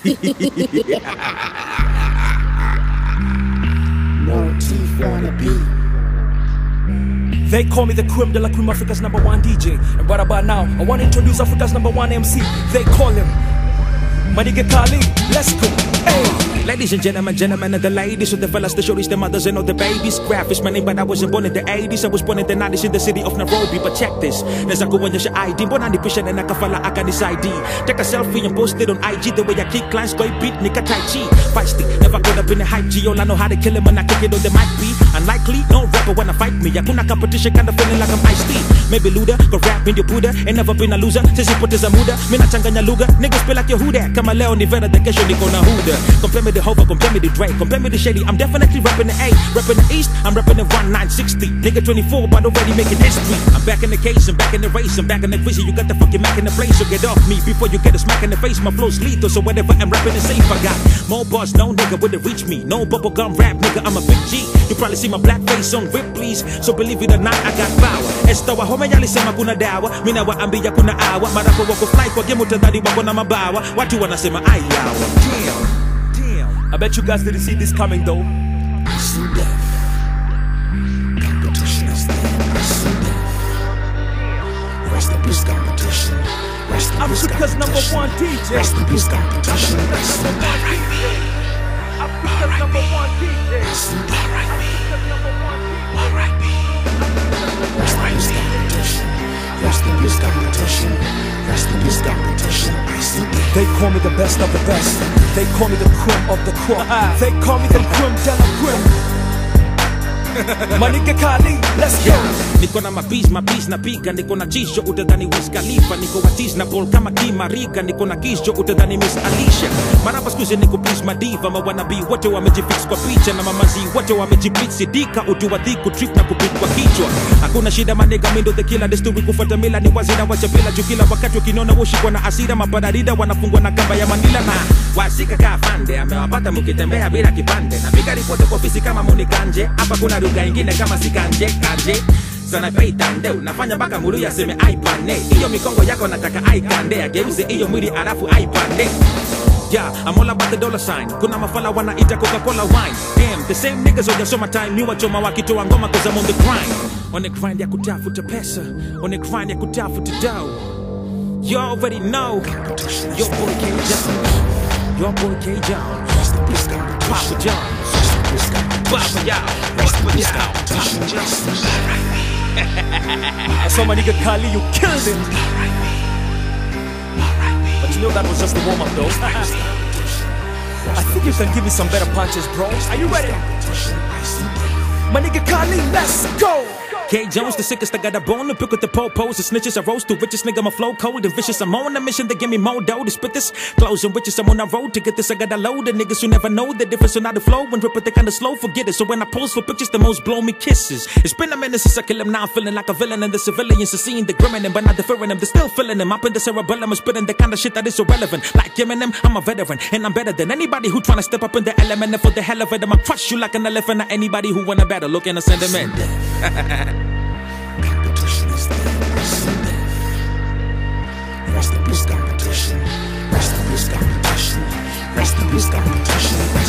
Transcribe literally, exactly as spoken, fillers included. Motif on a beat. They call me the Cream de la Cream, Africa's number one D J. And right about now, I want to introduce Africa's number one M C. They call him Manige Kali. Let's go. Hey. Ladies and gentlemen, gentlemen and the ladies, with the fellas, the shorties, the mothers and all the babies. Graph is my name, but I wasn't born in the eighties. I was born in the nineties in the city of Nairobi. But check this, there's a go on your I D. Born on the patient and I can follow, I can this I D. Take a selfie and post it on I G. The way I kick clients, go beat, nigga tai chi. Feisty, never got up in the hype G. All I know how to kill him when I kick it on the mic beat. Unlikely, no rapper wanna fight me. Yakuna competition, kinda feeling like I'm Ice-T. Maybe Luda, go rap in your Buddha. Ain't never been a loser, since you put this a muda. Mina changanya luga, niggas feel like your Yehuda. Kama leo ni vera, the kesho niko na huda. Compare me Hova, compare me to Drake, compare me to Shady. I'm definitely rapping the A, rapping the East. I'm rapping the nineteen sixty. Nigga twenty-four, but already making history. I'm back in the case, I'm back in the race, I'm back in the vision. You got the fucking Mac in the place, so get off me before you get a smack in the face. My flow's lethal, so whatever I'm rapping is safe. I got more bars, no nigga wouldn't reach me. No bubblegum rap, nigga, I'm a big G. You probably see my black face on Ripley's, so believe it or not, I got power. Estawa home yali sema kuna dawa, minawa ambia kuna awa. Marapo wako fly kwa game utadhani wako na mabawa. Watu wanasema ai yawa. Damn. I bet you guys didn't see this coming though. I see death. Competition is there. I see death. Rest in peace competition. Rest in peace competition. Africa's number one D J. Rest in peace competition. Rest in peace. Africa's number one D J. Rest in peace. Africa's number one D J. Rest in peace competition. Rest in peace competition. Rest in peace competition. I see death. They call me the best of the best. They call me the Cream of the Cream. They call me the Cream de la Cream. Manige Kali, let's go. Niko na mapiz, mapiz na piga. Niko na jisho, utadhani Wiz Khalifa. Niko watiz na ball kama Kimariga. Niko na kisho, utadhani Miss Alicia. Maraba skuzi niko please madiva. Mawanabi wote wamejifix kwa picha. Na mamazi wote wamejipitsi dika. Utuwathi kutrip na kupitwa kichwa. Hakuna shida manega mindo the killer. Desturi kufata mila ni wazira wachapila. Jukila wakati wakinona woshikwa na asira. Mabararida wanafungwa na kamba ya Manila na wasika kafande. Amewapata mukitembea bila kipande. Na piga ripoto kwa ofisi kama munikanje. Hapa kuna Luga ingine kama sikanje kanje. Sana peitande unafanya baka muru ya seme aipane. Iyo mikongo yako nataka aikande. Ageuze iyo mwiri arafu aipande. Yeah, I'm all about the dollar sign. Kuna mafala wanaita Coca-Cola wine. Damn, the same niggas wajasoma time. Ni wachoma wakitoa ngoma cause I'm on the grind. On the grind ya kutafuta pesa. On the grind ya kutafuta dough. You already know. Your boy came down. Your boy came down. Papa John. Papa John. This competition, just somebody got Kali, you killed him. But you know that was just the warm up, though. I think you can give me some better punches, bro. Are you ready? Manige Kali, let's go. K Jones, the sickest, I got a bone to pick with the popos. The snitches, I rose to riches, nigga, my flow cold and vicious. I'm on a mission, they give me more dough to spit this. Clothes and riches, I'm on a road to get this. I got a load of niggas who never know the difference on how to flow and rip it, they kinda slow, forget it. So when I pose for pictures, the most blow me kisses. It's been a minute since I kill him, now I'm feeling like a villain. And the civilians are seeing the grim in him, but not deferring him, they're still feeling him. Up in the cerebellum, I'm spitting the kind of shit that is irrelevant. Like him and him, I'm a veteran, and I'm better than anybody who tryna step up in the element. And for the hell of it, I'ma crush you like an elephant. Not anybody who wanna battle, look and I send him in. Competition is there, I see death. Rest in peace competition. Rest in peace competition. Rest in peace competition.